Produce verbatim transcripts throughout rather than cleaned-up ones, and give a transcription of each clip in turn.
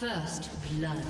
First blood.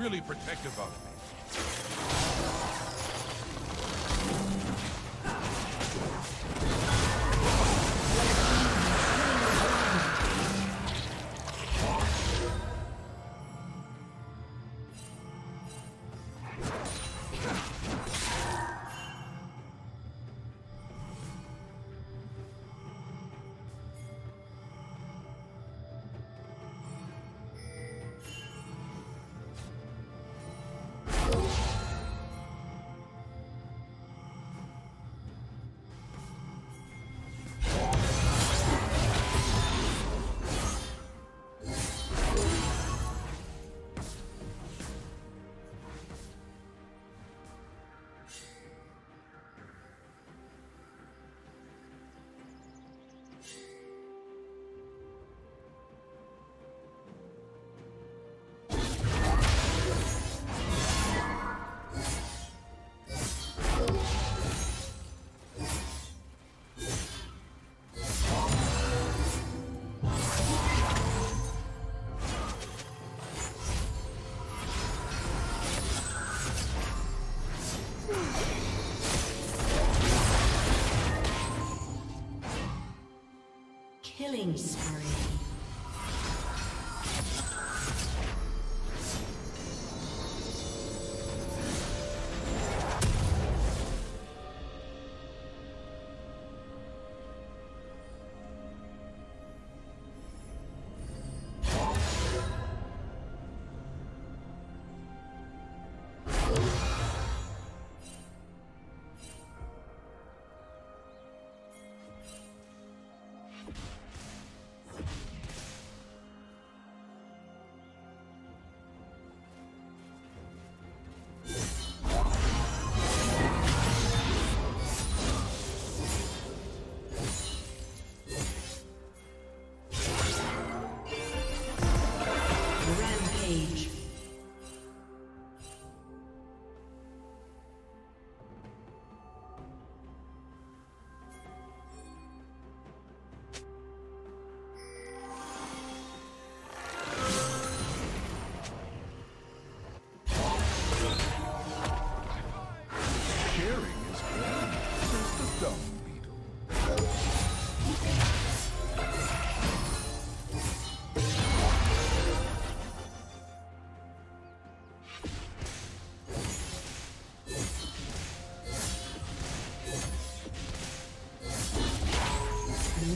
really protective of me. Killing spree.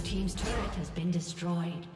Team's turret has been destroyed.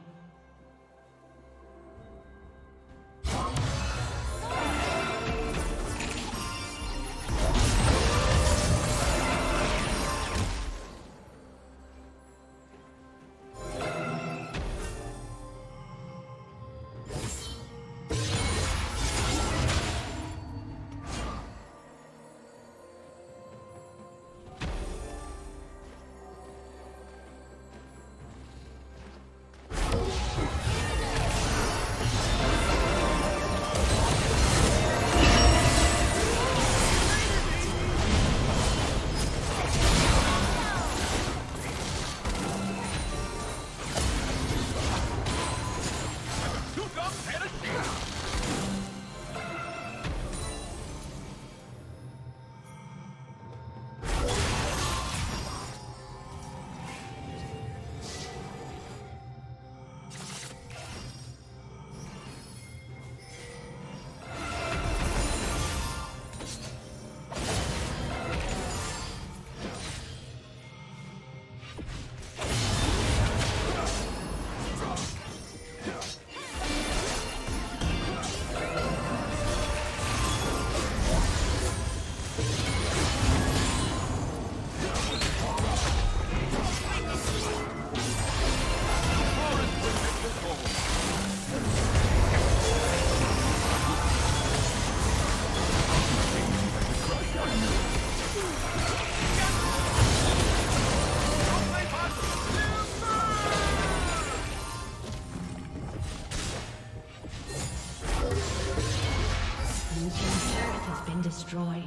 Destroyed.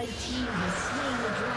Red team has slain the dragon.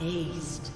Aced.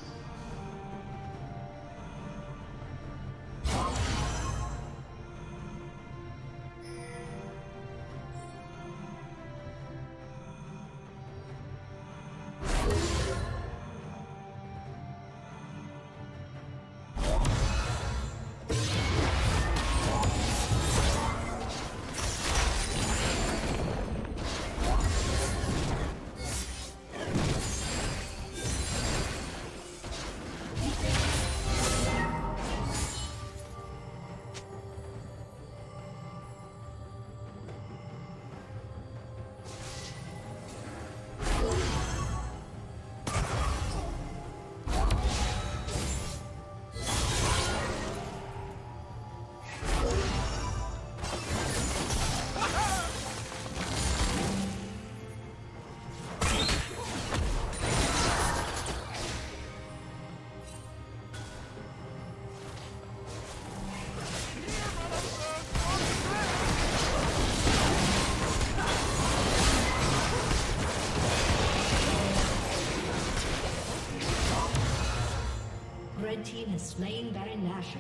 Slain Baron Nashor.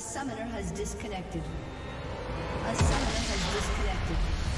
A summoner has disconnected. A summoner has disconnected.